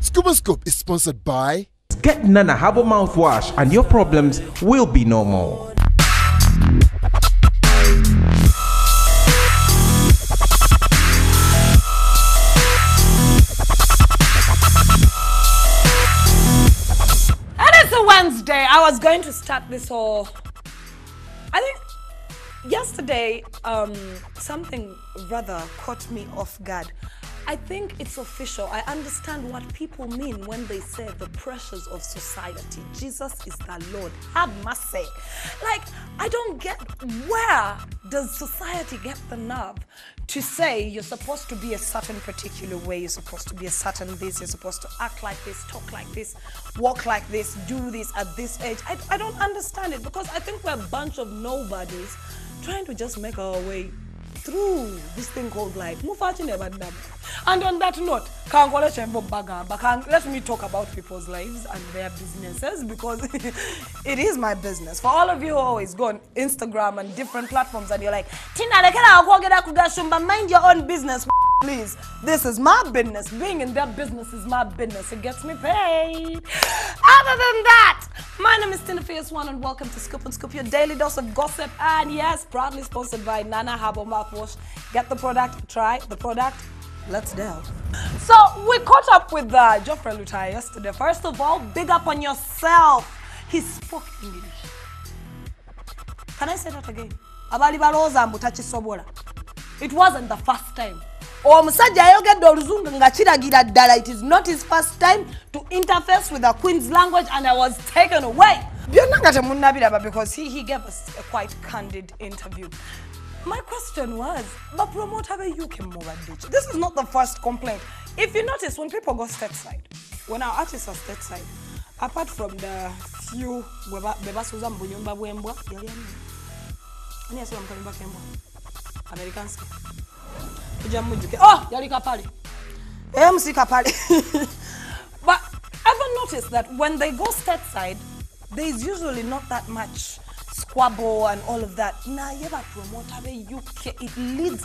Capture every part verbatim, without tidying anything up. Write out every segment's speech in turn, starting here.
ScoopOnScoop is sponsored by... Get Nana Habo mouthwash and your problems will be no more. And it's a Wednesday. I was going to start this whole... I think... Yesterday, um, something rather caught me off guard. I think it's official. I understand what people mean when they say the pressures of society. Jesus is the Lord. Have mercy. Like, I don't get, where does society get the nerve to say you're supposed to be a certain particular way, you're supposed to be a certain this, you're supposed to act like this, talk like this, walk like this, do this at this age. I, I don't understand it, because I think we're a bunch of nobodies trying to just make our way through this thing called life. And on that note, let me talk about people's lives and their businesses, because it is my business. For all of you who always go on Instagram and different platforms and you're like, Tina, mind your own business, please. This is my business. Being in their business is my business. It gets me paid. Other than that, my name is Atina Fierce One, and welcome to Scoop and Scoop, your daily dose of gossip. And yes, proudly sponsored by Nana Habo Mouthwash. Get the product, try the product. Let's delve. So we caught up with uh, Joffrey Lutai yesterday. First of all, big up on yourself. He spoke English. Can I say that again? It wasn't the first time. It is not his first time to interface with the Queen's language, and I was taken away. Because he, he gave us a quite candid interview. My question was, but promoter, you can move and ditch. This is not the first complaint. If you notice, when people go stateside, when our artists are stateside, apart from the few, Susan Bonnyum, Babu Embwa, Americans. Oh, Yarika Pali. M C Kapali. But I've noticed that when they go stateside, there is usually not that much squabble and all of that. Nah, you ever promote U K, it leads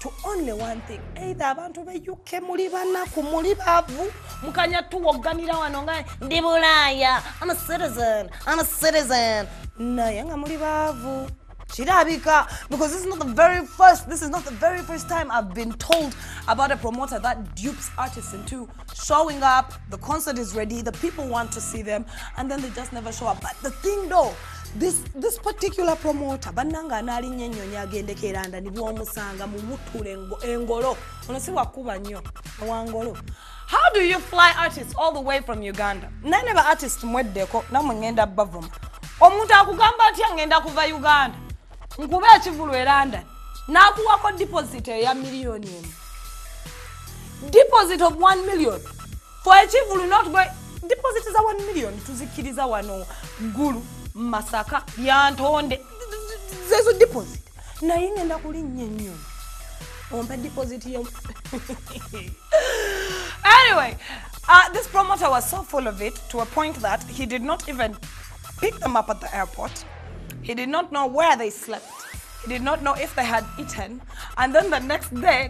to only one thing. Either abantu be U K muliba na kumuliba abu, mukanya tu waganira wanonga. Ndibulaya, I'm a citizen. I'm a citizen. Na yanga muliba abu. Chirabika, because this is not the very first, this is not the very first time I've been told about a promoter that dupes artists into showing up. The concert is ready, the people want to see them, and then they just never show up. But the thing though, this this particular promoter, Bananga Nalinyenyonyi agende keranda ni Ibu Amosanga mumutule engolo. Unasiwa kuba nyo, wangolo. How do you fly artists all the way from Uganda? Na never artist mweddeko na mwengenda bavom. Omuntu akugamba ati angenda kuva Uganda. Nkube achivulu eranda. Naku wako deposit ya milioni. Deposit of one million. For achivulu not going. Deposit za one million. Tuzikiriza wano guru, masaka, yantonde. Zezo deposit. Na inge ndakuli nyenyo. Ompe deposit ya. Anyway, uh, this promoter was so full of it to a point that he did not even pick them up at the airport. He did not know where they slept. He did not know if they had eaten. And then the next day,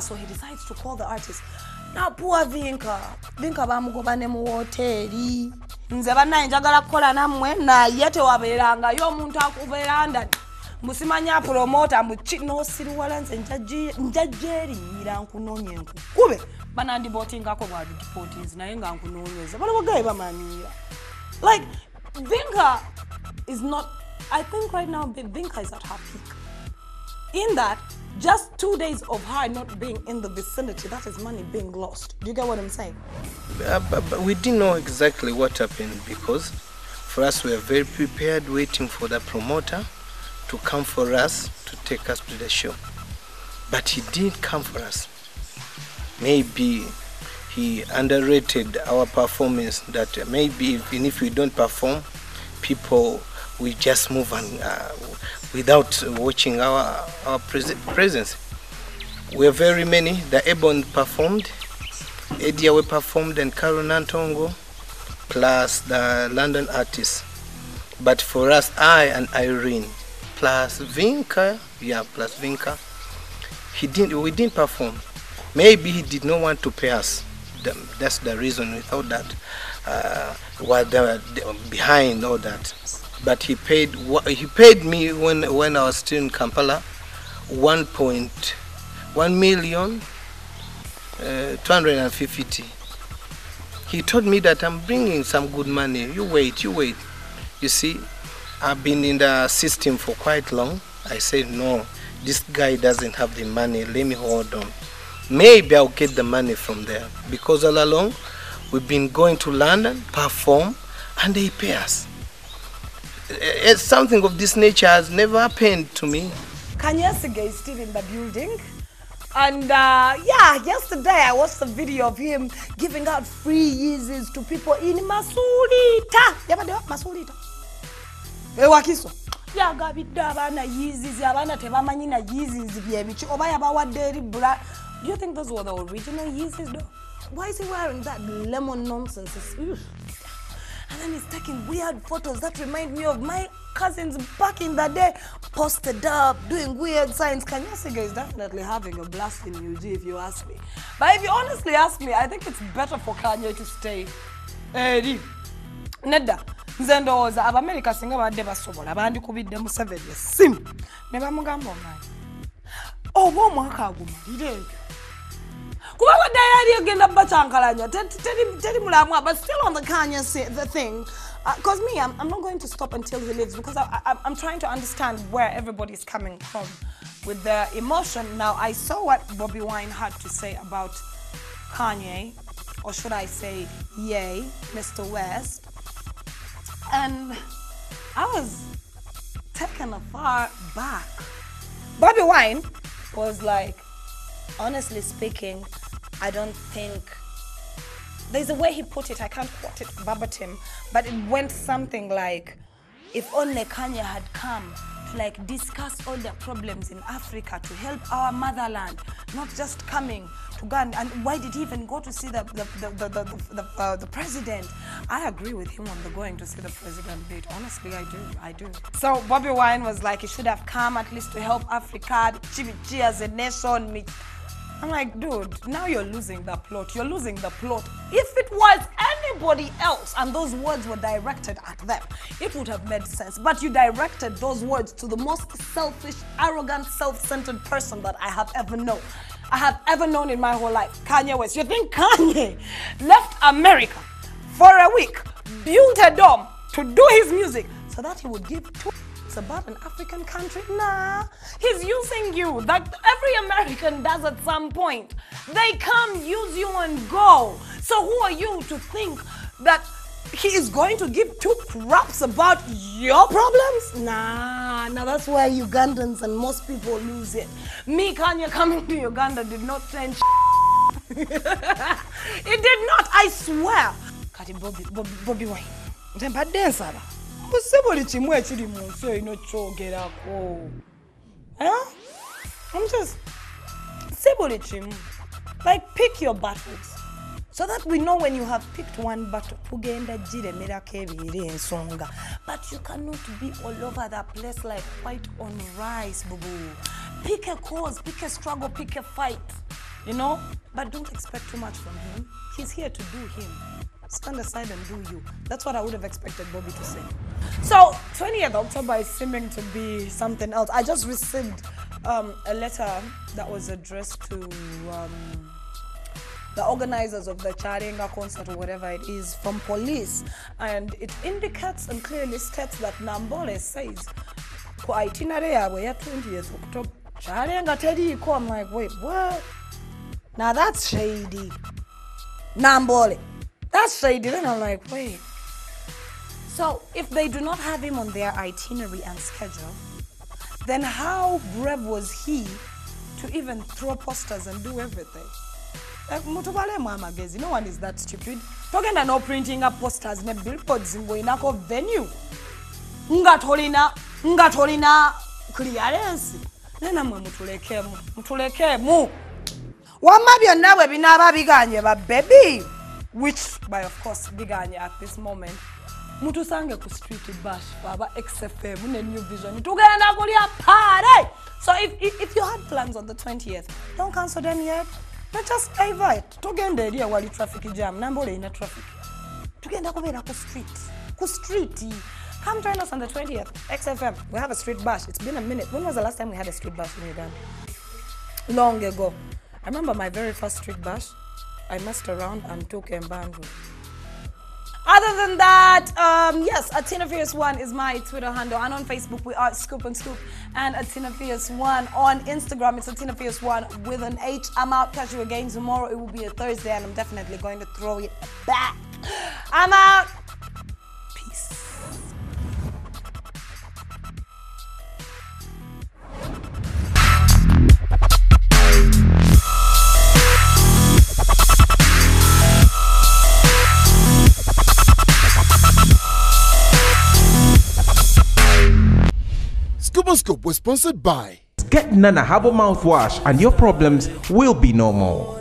so he decides to call the artist. Now, poor Vinka. Vinka bamugobane mu hoteli. Nzeba na njagala kola namwe na yete waberanga. Yo muntu akuberanda. Musimanya promoter muchi no siriwalanze njaji njajeri mirankunonye nkube. Banandi botinga ko bwa deportees na yenga nkunonyeza. Bano bagaiba manira. Like Vinka is not, I think right now Vinka is at her peak. In that, just two days of her not being in the vicinity, that is money being lost. Do you get what I'm saying? Uh, but, but we didn't know exactly what happened, because for us we were very prepared, waiting for the promoter to come for us, to take us to the show. But he didn't come for us. Maybe he underrated our performance, that maybe even if we don't perform, people will just move on uh, without watching our, our pres presence. We are very many. The Ebon performed, Ediawe performed, and Karo Nantongo, plus the London artists. But for us, I and Irene, plus Vinka, yeah, plus Vinka, he didn't, we didn't perform. Maybe he did not want to pay us. That's the reason. Without that, uh, while they were behind all that, but he paid. He paid me when when I was still in Kampala, one point one million uh, two hundred and fifty. He told me that I'm bringing some good money. You wait, you wait. You see, I've been in the system for quite long. I said no. This guy doesn't have the money. Let me hold on. Maybe I'll get the money from there. Because all along, we've been going to London, perform, and they pay us. It's something of this nature has never happened to me. Kanyesige is still in the building. And uh, yeah, yesterday I watched the video of him giving out free Yeezys to people in Masulita. Masulita. Wakiso. Yeah, Gabida Bana Yeezys, Yabana Tevamana Yeezys, Yabich, Obayabawa Dairy Bra. Do you think those were the original Yeezys though? Why is he wearing that lemon nonsense? It's, and then he's taking weird photos that remind me of my cousins back in the day, posted up, doing weird signs. Kanyesige is definitely having a blast in U G if you ask me. But if you honestly ask me, I think it's better for Kanye to stay. Eh, Neda. Nzendoza, America singa badeba sobola, abandi kubidde Museveni sim. Neba mugamba omwana. Oh, bo mwaka agumulire. But still on the Kanye the thing, because uh, me, I'm, I'm not going to stop until he leaves, because I, I, I'm trying to understand where everybody's coming from with the emotion. Now, I saw what Bobby Wine had to say about Kanye, or should I say, yay, Mister West, and I was taken afar back. Bobby Wine was like, honestly speaking, I don't think, there's a way he put it, I can't quote it verbatim, but it went something like, if only Kanye had come to like discuss all the problems in Africa, to help our motherland, not just coming to Ghana, and why did he even go to see the, the, the, the, the, the, uh, the president? I agree with him on the going to see the president bit, honestly I do, I do. So Bobby Wine was like, he should have come at least to help Africa, Chibichi as a nation. I'm like, dude, now you're losing the plot. You're losing the plot. If it was anybody else and those words were directed at them, it would have made sense. But you directed those words to the most selfish, arrogant, self-centered person that I have ever known. I have ever known in my whole life, Kanye West. You think Kanye left America for a week, built a dome to do his music so that he would give two about an African country? Nah, he's using you. That every American does at some point. They come, use you, and go. So who are you to think that he is going to give two craps about your problems? Nah, now that's why Ugandans and most people lose it. Me, Kanye, coming to Uganda did not change It did not, I swear. Kati Bobby, Bobby, Bobby Wine. Then bad dancer. Huh? I'm just like, pick your battles so that we know when you have picked one battle. But you cannot be all over that place like white on rice, boo boo. Pick a cause, pick a struggle, pick a fight, you know? But don't expect too much from him. He's here to do him. Stand aside and do you. That's what I would have expected Bobby to say. So, twentieth of October is seeming to be something else. I just received um, a letter that was addressed to um, the organizers of the Charinga concert or whatever it is from police. And it indicates and clearly states that Nambole says, "Ko itinerary ya twentieth of October, Charinga teriko." I'm like, wait, what? Now that's shady. Nambole. That's shady. Then I'm like, wait. So if they do not have him on their itinerary and schedule, then how brave was he to even throw posters and do everything? Like, no one is that stupid. Talking about no printing up posters, no billboards in Boinako venue. Ngatolina, Ngatolina, clearance. Nena mutuleke mu, mutuleke mu. Wamabyo nawe binaba biganye ba baby. Which, by of course, Biganya at this moment. Mutusanga ku street bash, Baba X F M, in a new vision. So if, if if you had plans on the twentieth, don't cancel them yet. na just divert tugende eri awali traffic jam Nambole ina traffic tugenda kubera ku street ku street. Come join us on the twentieth, X F M. We have a street bash. It's been a minute. When was the last time we had a street bash in Uganda? Long ago. I remember my very first street bash. I messed around and took Mbangu. Other than that, um, yes, Atina Fierce One is my Twitter handle. And on Facebook, we are Scoop and Scoop. And Atina Fierce One on Instagram, it's Atina Fierce One with an H. I'm out. Catch you again tomorrow. It will be a Thursday, and I'm definitely going to throw it back. I'm out. Peace. ScoopOnScoop was sponsored by. Get Nana Habo mouthwash and your problems will be no more.